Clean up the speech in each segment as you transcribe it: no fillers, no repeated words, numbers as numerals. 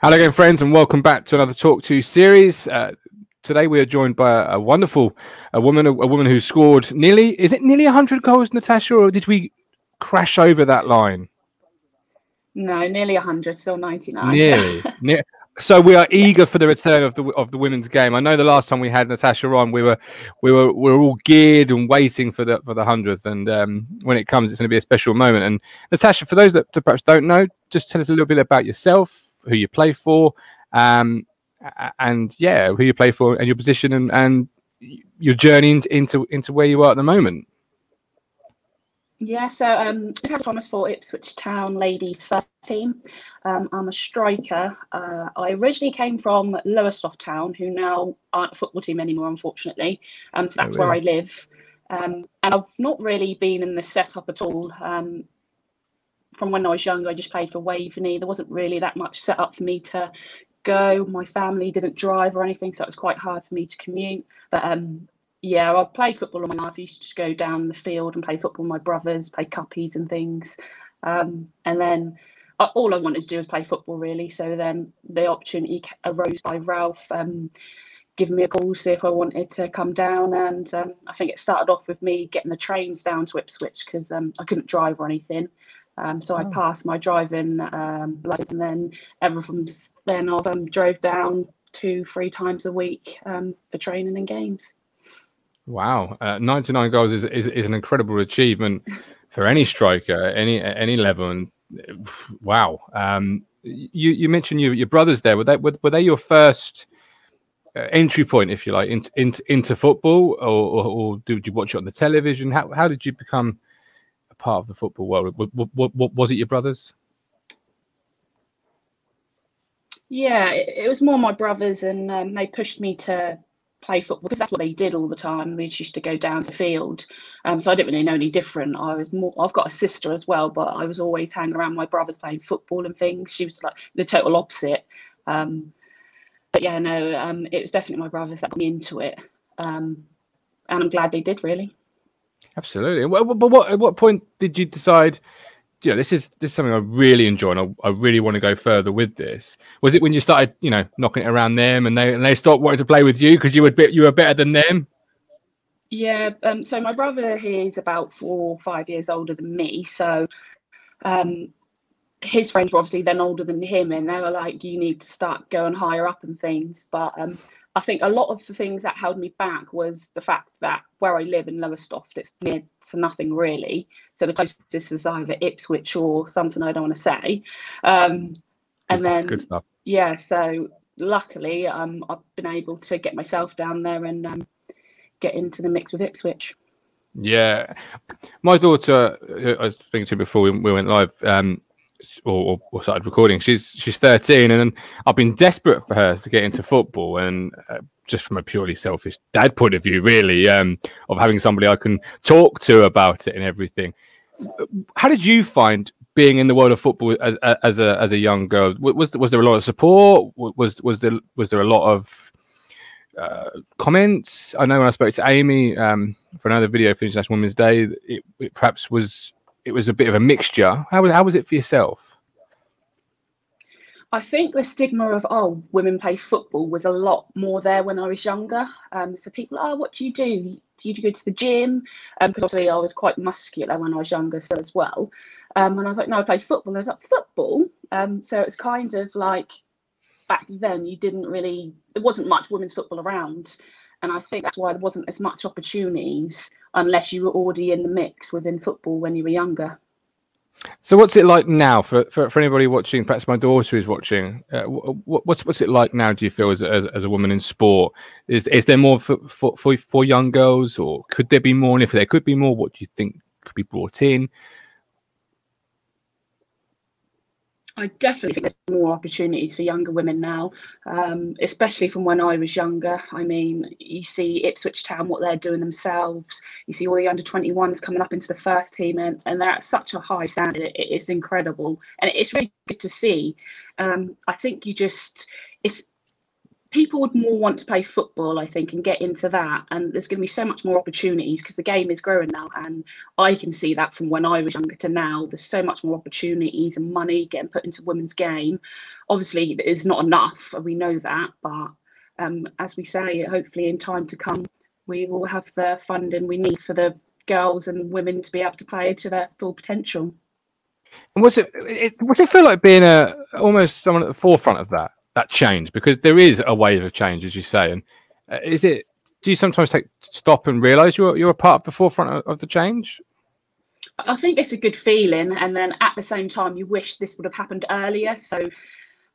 Hello again, friends, and welcome back to another Talk To series. Today we are joined by a wonderful woman who scored nearly 100 goals, Natasha, or did we crash over that line? No, nearly 100, still 99. Nearly. So we are eager for the return of the women's game. I know the last time we had Natasha on, we were all geared and waiting for the 100th, and when it comes, it's going to be a special moment. And Natasha, for those that perhaps don't know, just tell us a little bit about yourself, who you play for, and yeah, who you play for, and your position, and your journey into where you are at the moment. Yeah, so Natasha Thomas for Ipswich Town ladies first team. I'm a striker. I originally came from Lowestoft Town, who now aren't a football team anymore, unfortunately. So that's where I live, and I've not really been in the setup at all. From when I was younger, I just played for Waveney. There wasn't really that much set up for me to go. My family didn't drive or anything, so it was quite hard for me to commute. But yeah, I played football all my life. I used to just go down the field and play football with my brothers, play cuppies and things. And then all I wanted to do was play football, really. So then the opportunity arose by Ralph giving me a call, see if I wanted to come down. And I think it started off with me getting the trains down to Ipswich because I couldn't drive or anything. So I passed my driving license, and then ever from then on, drove down 2-3 times a week for training and games. Wow, 99 goals is an incredible achievement for any striker, any level. And wow, you mentioned your brothers there. Were they your first entry point, if you like, into football, or did you watch it on the television? How did you become part of the football world? Was it your brothers? Yeah, it was more my brothers, and they pushed me to play football because that's what they did all the time. We just used to go down to the field, so I didn't really know any different. I've got a sister as well, but I was always hanging around my brothers playing football and things. She was like the total opposite, but yeah, no, it was definitely my brothers that got me into it, and I'm glad they did, really. Absolutely. But at what point did you decide, you know, this is something I really enjoy and I really want to go further with this? Was it when you started, you know, knocking it around them, and they stopped wanting to play with you because you were better than them? Yeah. So my brother, he's about 4 or 5 years older than me. So his friends were obviously then older than him, and they were like, you need to start going higher up and things. But I think a lot of the things that held me back was the fact that where I live in Lowestoft, it's near to nothing really. So the closest is either Ipswich or something I don't want to say. And then, good stuff. Yeah, so luckily I've been able to get myself down there and get into the mix with Ipswich. Yeah. My daughter, I was speaking to before we went live, or started recording, she's 13, and I've been desperate for her to get into football, and just from a purely selfish dad point of view, really, of having somebody I can talk to about it and everything. How did you find being in the world of football as a young girl? Was there a lot of support? Was there a lot of comments? I know when I spoke to Amy for another video for International Women's Day, it perhaps was, it was a bit of a mixture. How was it for yourself? I think the stigma of, oh, women play football was a lot more there when I was younger. So people, oh, what do you do? Do you go to the gym? Because obviously I was quite muscular when I was younger still as well. And I was like, no, I play football. And I was like, football? So it's kind of like back then you didn't really, there wasn't much women's football around. And I think that's why there wasn't as much opportunities unless you were already in the mix within football when you were younger. So what's it like now for anybody watching, perhaps my daughter is watching, what's it like now, do you feel, as a woman in sport? Is there more for young girls, or could there be more? And if there could be more, what do you think could be brought in? I definitely think there's more opportunities for younger women now, especially from when I was younger. I mean, you see Ipswich Town, what they're doing themselves. You see all the under-21s coming up into the first team, and they're at such a high standard. It's incredible. And it's really good to see. I think you just, it's people would more want to play football, I think, and get into that. And there's going to be so much more opportunities because the game is growing now. And I can see that from when I was younger to now. There's so much more opportunities and money getting put into women's game. Obviously, it's not enough, and we know that. But as we say, hopefully in time to come, we will have the funding we need for the girls and women to be able to play to their full potential. And what's it feel like being almost someone at the forefront of that change? Because there is a wave of change, as you say. And do you sometimes stop and realise you're a part of the forefront of the change? I think it's a good feeling, and then at the same time, you wish this would have happened earlier. So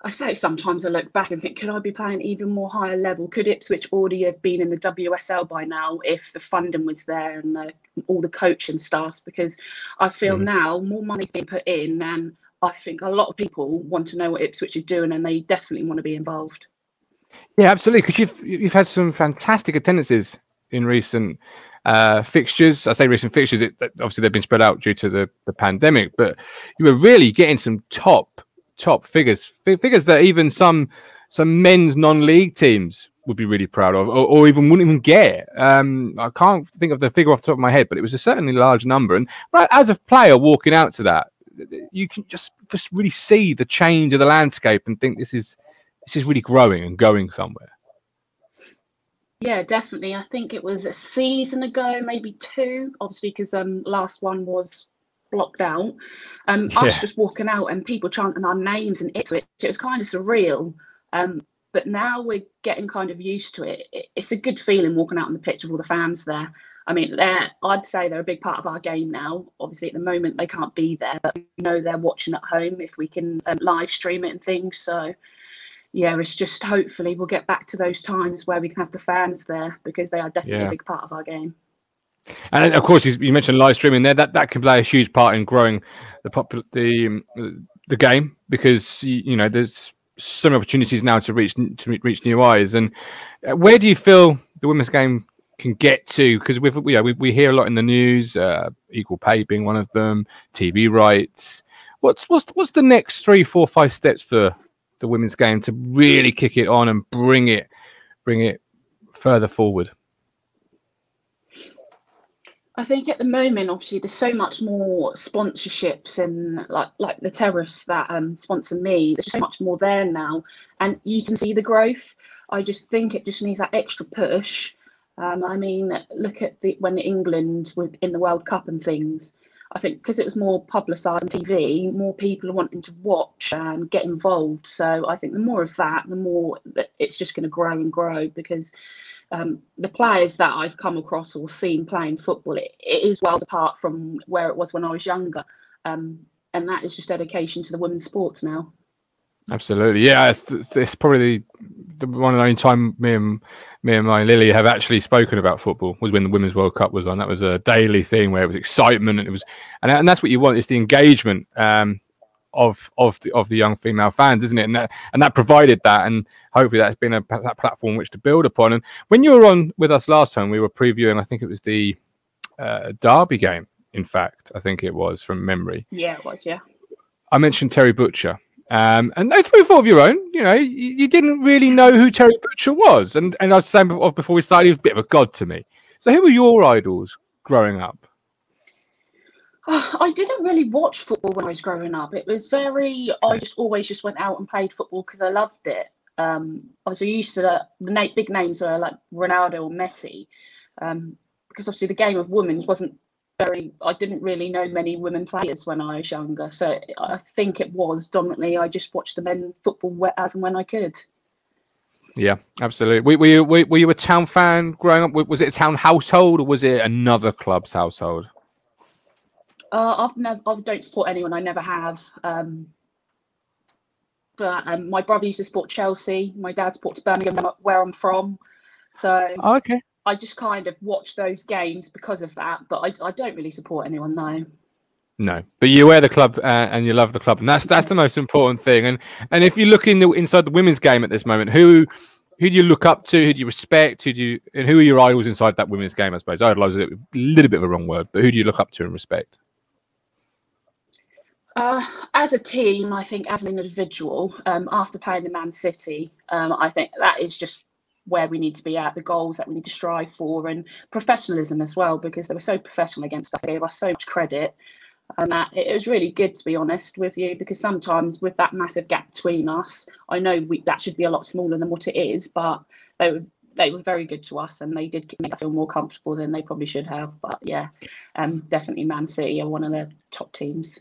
I say sometimes I look back and think, could I be playing even more higher level? Could Ipswich already have been in the WSL by now if the funding was there and all the coaching staff? Because I feel now more money's being put in, and I think a lot of people want to know what Ipswich are doing, and they definitely want to be involved. Yeah, absolutely. Because you've had some fantastic attendances in recent fixtures. I say recent fixtures. Obviously, they've been spread out due to the pandemic, but you were really getting some top figures that even some men's non-league teams would be really proud of, or even wouldn't even get. I can't think of the figure off the top of my head, but it was a certainly large number. And as a player walking out to that, you can just really see the change of the landscape and think this is really growing and going somewhere. Yeah, definitely. I think it was a season ago, maybe two, obviously, because last one was blocked out. Us just walking out and people chanting our names and Ipswich, it was kind of surreal, but now we're getting kind of used to it. It's a good feeling walking out on the pitch with all the fans there. I mean, I'd say they're a big part of our game now. Obviously at the moment they can't be there, but we know they're watching at home if we can live stream it and things. So yeah, it's just hopefully we'll get back to those times where we can have the fans there, because they are definitely a big part of our game. And of course, you mentioned live streaming there. That can play a huge part in growing the game, because you know there's so many opportunities now to reach new eyes. And where do you feel the women's game can get to? Because we hear a lot in the news, equal pay being one of them, TV rights. What's the next 3, 4, 5 steps for the women's game to really kick it on and bring it further forward? I think at the moment, obviously, there's so much more sponsorships and like the terrace that sponsor me. There's just so much more there now, and you can see the growth. I just think it just needs that extra push. I mean, look at when England was in the World Cup and things. I think because it was more publicised on TV, more people are wanting to watch and get involved. So I think the more of that, the more that it's just going to grow and grow, because the players that I've come across or seen playing football, it is worlds apart from where it was when I was younger. And that is just dedication to the women's sports now. Absolutely. Yeah, it's probably the one and only time me and my Lily have actually spoken about football was when the Women's World Cup was on. That was a daily thing where it was excitement, and and that's what you want. It's the engagement of the young female fans, isn't it? And that provided that, and hopefully that's been that platform which to build upon. And when you were on with us last time, we were previewing, I think it was the Derby game, in fact, I think it was, from memory. Yeah, it was, yeah. I mentioned Terry Butcher. And no fault of your own, you didn't really know who Terry Butcher was. And I was saying before we started, he was a bit of a god to me. So who were your idols growing up? I didn't really watch football when I was growing up. It was I just always just went out and played football because I loved it. Obviously, used to the big names were like Ronaldo or Messi, because obviously the game of women's wasn't very. I didn't really know many women players when I was younger, so I think it was dominantly I just watched the men football as and when I could. Yeah, absolutely. Were you a Town fan growing up? Was it a Town household, or was it another club's household? I don't support anyone. I never have. But my brother used to support Chelsea. My dad supports Birmingham, where I'm from. So okay. I just kind of watch those games because of that. But I don't really support anyone, though. No, but you wear the club and you love the club, and that's the most important thing. And if you look inside the women's game at this moment, who do you look up to? Who do you respect? And who are your idols inside that women's game? I suppose idolize is a little bit of a wrong word, but who do you look up to and respect? As a team, I think as an individual, after playing the Man City, I think that is just where we need to be at, the goals that we need to strive for, and professionalism as well, because they were so professional against us. They gave us so much credit. And that it was really good, to be honest with you, because sometimes with that massive gap between us, I know that should be a lot smaller than what it is, but they were very good to us, and they did make us feel more comfortable than they probably should have. But yeah, definitely Man City are one of the top teams.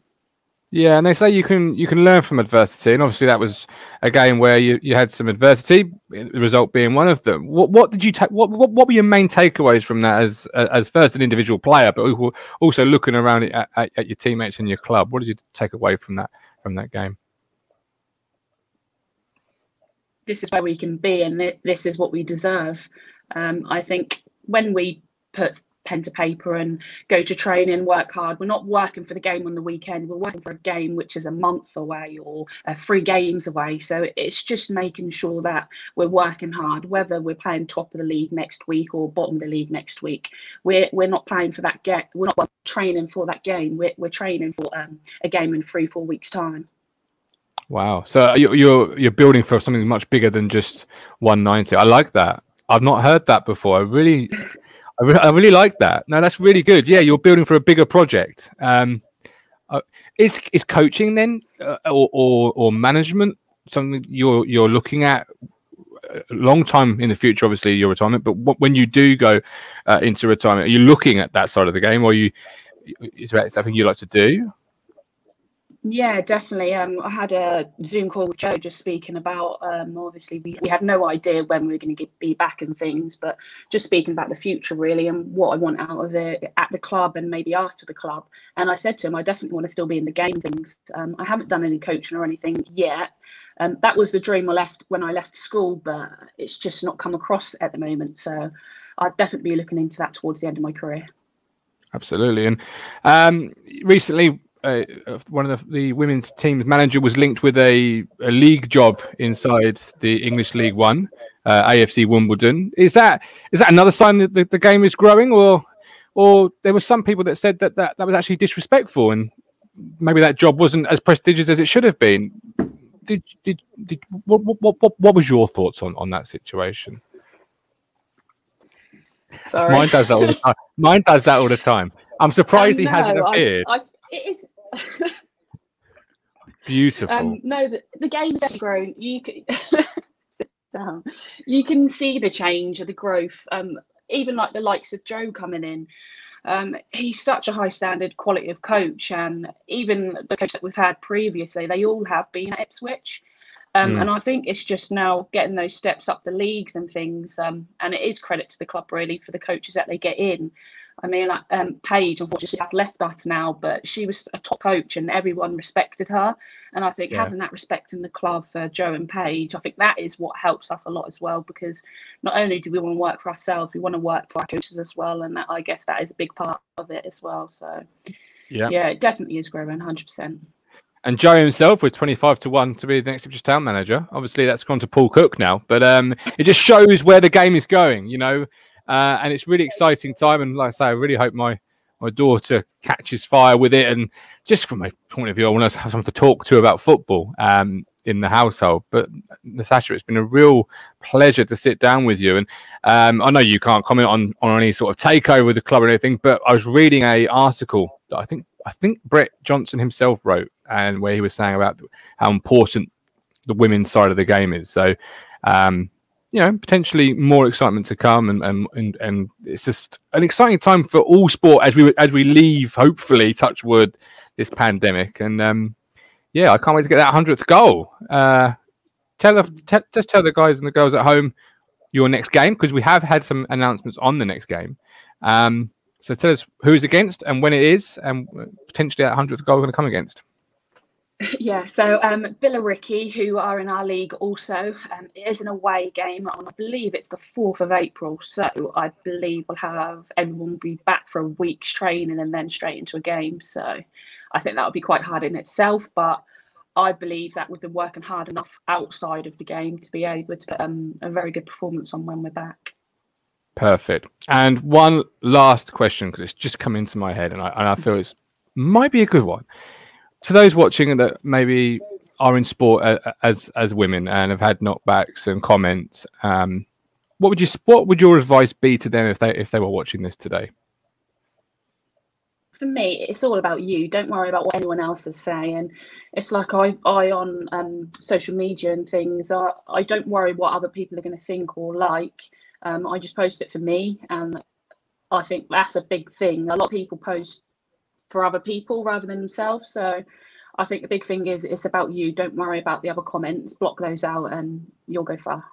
Yeah, and they say you can learn from adversity, and obviously that was a game where you had some adversity, the result being one of them. What did you take? What were your main takeaways from that as first an individual player, but also looking around at your teammates and your club? What did you take away from that game? This is where we can be, and this is what we deserve. I think when we put pen to paper and go to training, work hard. We're not working for the game on the weekend. We're working for a game which is a month away or 3 games away. So it's just making sure that we're working hard, whether we're playing top of the league next week or bottom of the league next week. We're not playing for that game. We're not training for that game. We're training for a game in 3-4 weeks' time. Wow. So you're building for something much bigger than just 190. I like that. I've not heard that before. I really like that. No, that's really good. Yeah, you're building for a bigger project. Is coaching then, or management, something you're looking at a long time in the future? Obviously, your retirement. But when you do go into retirement, are you looking at that side of the game, or is that something you like to do? Yeah, definitely. I had a Zoom call with Joe just speaking about, obviously, we had no idea when we were going to be back and things, but just speaking about the future, really, and what I want out of it at the club and maybe after the club. And I said to him, I definitely want to still be in the game things. I haven't done any coaching or anything yet. That was the dream when I left school, but it's just not come across at the moment. So I'd definitely be looking into that towards the end of my career. Absolutely. And recently, one of the women's team's manager was linked with a league job inside the English League One, AFC Wimbledon. Is that another sign that the game is growing, or there were some people that said that was actually disrespectful, and maybe that job wasn't as prestigious as it should have been? What was your thoughts on that situation? Mine does that all the time. Mine does that all the time. I'm surprised he hasn't appeared. It is. Beautiful. No, the game's grown. You can see the change of the growth. Even like the likes of Joe coming in, he's such a high standard quality of coach, and even the coach that we've had previously, they all have been at Ipswich. And I think it's just now getting those steps up the leagues and things. And it is credit to the club, really, for the coaches that they get in. I mean, like, Paige, unfortunately, has left us now, but she was a top coach and everyone respected her. And I think having that respect in the club for Joe and Paige, I think that is what helps us a lot as well, because not only do we want to work for ourselves, we want to work for our coaches as well. And that, I guess, that is a big part of it as well. So, yeah it definitely is growing 100%. And Joe himself was 25-1 to be the next Ipswich Town manager. Obviously, that's gone to Paul Cook now, but it just shows where the game is going, you know. And it's really exciting time. And like I say, I really hope my daughter catches fire with it. And just from my point of view, I want to have someone to talk to about football in the household. But Natasha, it's been a real pleasure to sit down with you. And I know you can't comment on any sort of takeover with the club or anything, but I was reading an article that I think Brett Johnson himself wrote, and where he was saying about how important the women's side of the game is. So, you know, potentially more excitement to come, and it's just an exciting time for all sport as we leave, hopefully, touch wood, this pandemic. And I can't wait to get that 100th goal. Just tell the guys and the girls at home your next game, because we have had some announcements on the next game. So tell us who's against and when it is, and potentially that 100th goal is going to come against. Yeah, so Biller Ricky, who are in our league also, it is an away game on, I believe it's the 4th of April. So I believe we'll have everyone be back for a week's training and then straight into a game. So I think that would be quite hard in itself. But I believe that we've been working hard enough outside of the game to be able to put a very good performance on when we're back. Perfect. And one last question, because it's just come into my head, and I feel it might be a good one. to those watching that maybe are in sport as women and have had knockbacks and comments, what would your advice be to them if they were watching this today? For me, it's all about you. Don't worry about what anyone else is saying. It's like I on social media and things, I don't worry what other people are going to think or like. I just post it for me, and I think that's a big thing. A lot of people post for other people rather than themselves. So I think the big thing is it's about you. Don't worry about the other comments. Block those out and you'll go far.